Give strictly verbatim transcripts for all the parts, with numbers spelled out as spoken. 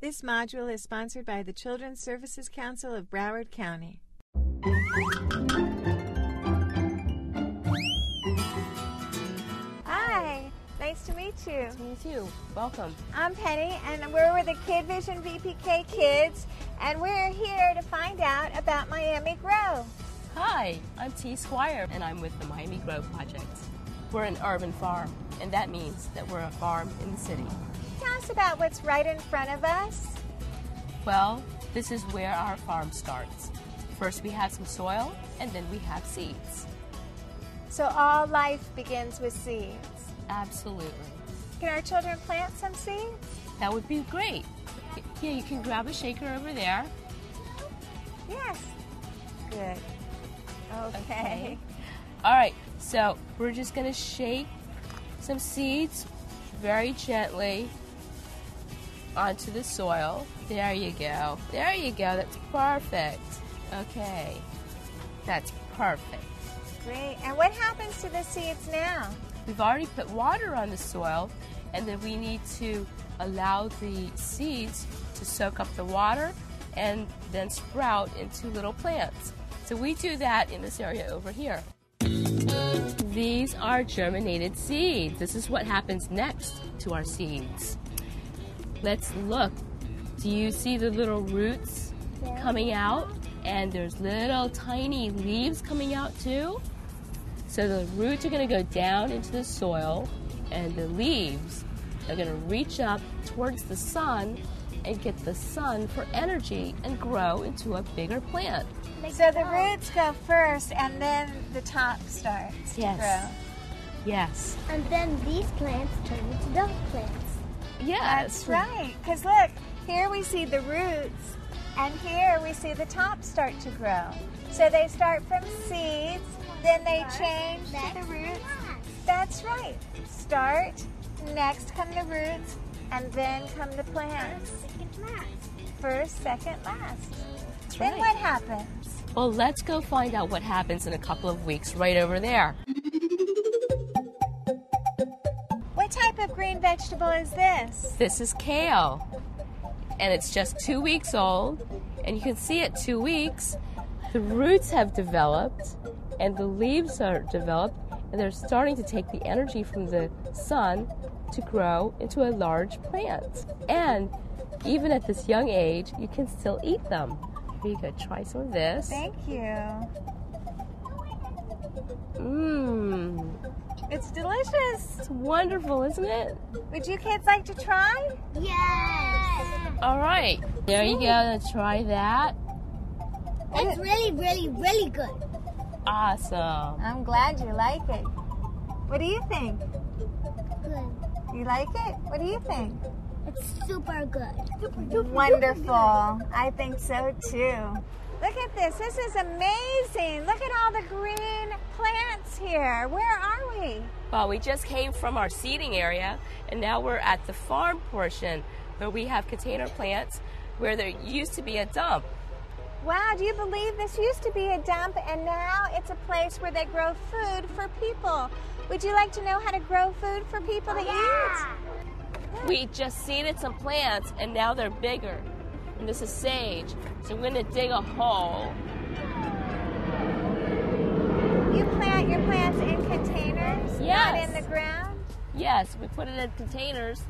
This module is sponsored by the Children's Services Council of Broward County. Hi, nice to meet you. Nice to meet you. Welcome. I'm Penny, and we're with the KidVision V P K Kids, and we're here to find out about Miami Grow. Hi, I'm T. Squire, and I'm with the Miami Grow Project. We're an urban farm, and that means that we're a farm in the city. Tell us about what's right in front of us. Well, this is where our farm starts. First we have some soil, and then we have seeds. So all life begins with seeds? Absolutely. Can our children plant some seeds? That would be great. Yeah, you can grab a shaker over there. Yes. Good. Okay. okay. All right, so we're just going to shake some seeds very gently onto the soil. There you go. There you go. That's perfect. Okay. That's perfect. Great. And what happens to the seeds now? We've already put water on the soil, and then we need to allow the seeds to soak up the water and then sprout into little plants. So we do that in this area over here. These are germinated seeds. This is what happens next to our seeds. Let's look. Do you see the little roots yeah. coming out? And there's little tiny leaves coming out too. So the roots are going to go down into the soil, and the leaves are going to reach up towards the sun and get the sun for energy and grow into a bigger plant. So the roots go first, and then the top starts to yes. grow. Yes. And then these plants turn into those plants. Yeah, that's right. Because look, here we see the roots, and here we see the top start to grow. So they start from seeds, then they change to the roots. That's right. Start, next come the roots, and then come the plants. First, second, last. That's right. Then what happens? Well, let's go find out what happens in a couple of weeks right over there. What type of green vegetable is this? This is kale. And it's just two weeks old. And you can see at two weeks, the roots have developed and the leaves are developed, and they're starting to take the energy from the sun to grow into a large plant. And even at this young age, you can still eat them. Here you go, try some of this. Thank you. Mmm. It's delicious. It's wonderful, isn't it? Would you kids like to try? Yes. All right. There you go, try that. It's really, really, really good. Awesome. I'm glad you like it. What do you think? Good. You like it? What do you think? It's super good. Super, super, Wonderful. Super good. I think so too. Look at this. This is amazing. Look at all the green plants here. Where are we? Well, we just came from our seeding area, and now we're at the farm portion where we have container plants where there used to be a dump. Wow, do you believe this used to be a dump, and now it's a place where they grow food for people? Would you like to know how to grow food for people to oh, yeah. eat? We just seeded some plants, and now they're bigger. And this is sage, so we're going to dig a hole. You plant your plants in containers, yes. not in the ground? Yes, we put it in containers,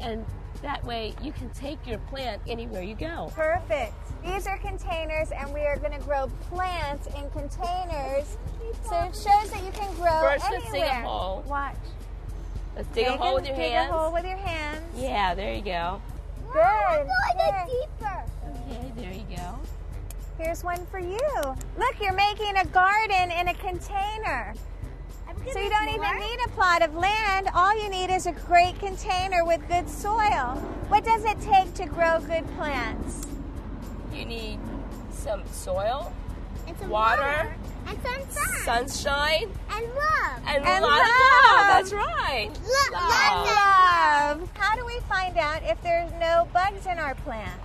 and that way you can take your plant anywhere you go. Perfect. These are containers, and we are going to grow plants in containers, so it shows that you can grow First, anywhere. First, let's dig a hole. Watch. Let's dig, dig a hole with your dig hands. Dig a hole with your hands. Yeah, there you go. Good. Wow, I'm going deeper. Okay, there you go. Here's one for you. Look, you're making a garden in a container. So you don't even need a plot of land. All you need is a great container with good soil. What does it take to grow good plants? You need some soil, and some water, water, and sunshine, sunshine and love, and, and love. love. That's right. Love. Love. love. How do we find out if there's no bugs in our plants?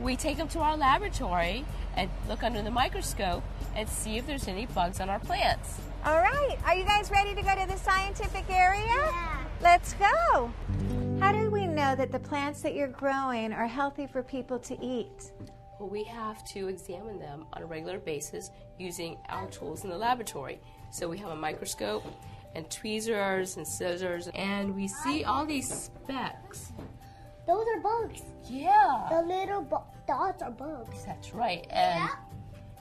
We take them to our laboratory and look under the microscope and see if there's any bugs on our plants. All right. Are you guys ready to go to the scientific area? Yeah. Let's go. How do we know know that the plants that you're growing are healthy for people to eat? Well, we have to examine them on a regular basis using our tools in the laboratory. So we have a microscope and tweezers and scissors, and we see all these specks. Those are bugs. Yeah. The little dots are bugs. That's right. And yeah.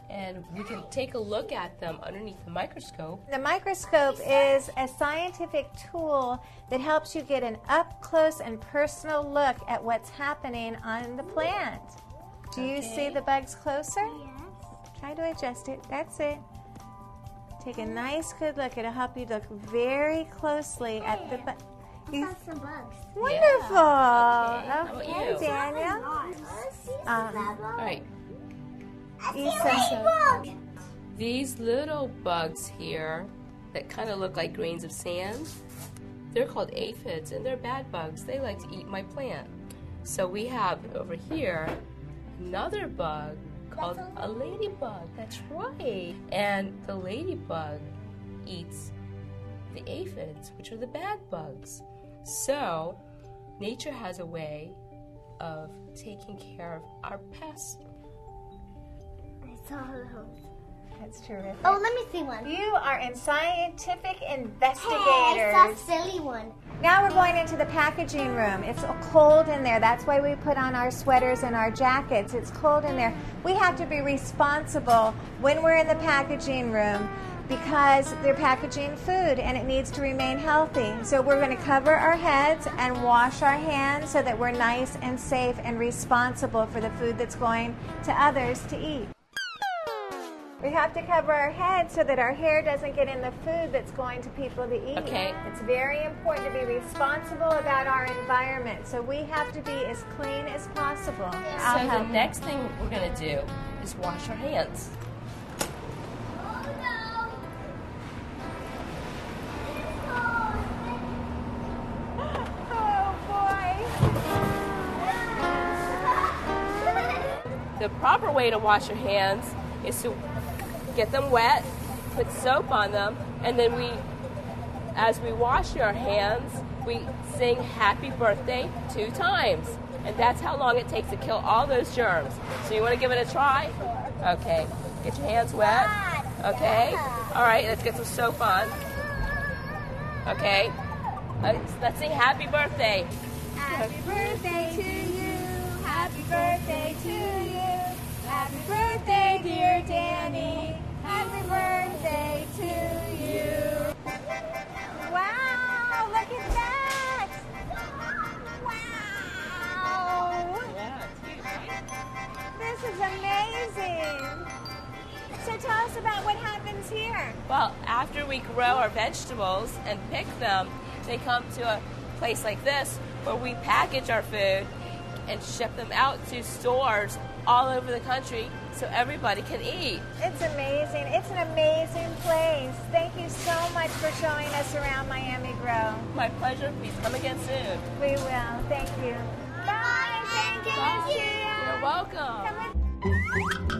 And we can take a look at them underneath the microscope. The microscope is a scientific tool that helps you get an up-close and personal look at what's happening on the plant. Do you okay. see the bugs closer? Yes. Try to adjust it. That's it. Take a nice good look. It'll help you look very closely hey. at the bugs. I saw some bugs. Wonderful. Yeah. Okay, okay. okay. Daniel. Um, All right. Issa. These little bugs here that kind of look like grains of sand, they're called aphids, and they're bad bugs. They like to eat my plant. So we have over here another bug called a ladybug. That's right. And the ladybug eats the aphids, which are the bad bugs. So nature has a way of taking care of our pests. That's terrific. Oh, let me see one. You are in scientific investigators. Hey, I saw a silly one. Now we're going into the packaging room. It's cold in there. That's why we put on our sweaters and our jackets. It's cold in there. We have to be responsible when we're in the packaging room, because they're packaging food and it needs to remain healthy. So we're going to cover our heads and wash our hands so that we're nice and safe and responsible for the food that's going to others to eat. We have to cover our heads so that our hair doesn't get in the food that's going to people to eat. Okay. It's very important to be responsible about our environment, so we have to be as clean as possible. I'll so help. The next thing we're going to do is wash our hands. The proper way to wash your hands is to get them wet, put soap on them, and then we, as we wash our hands, we sing happy birthday two times. And that's how long it takes to kill all those germs. So you want to give it a try? Okay, get your hands wet. Okay, all right, let's get some soap on. Okay, let's sing happy birthday. Happy birthday to you, happy birthday to you. Happy birthday, dear Danny. Happy birthday to you. Wow, look at that. Wow. Yeah, it's huge, right? This is amazing. So tell us about what happens here. Well, after we grow our vegetables and pick them, they come to a place like this where we package our food and ship them out to stores all over the country so everybody can eat. It's amazing. It's an amazing place. Thank you so much for showing us around Miami Grow. My pleasure. Please come again soon. We will. Thank you. Bye. Bye. Thank you. Bye. You're welcome. Come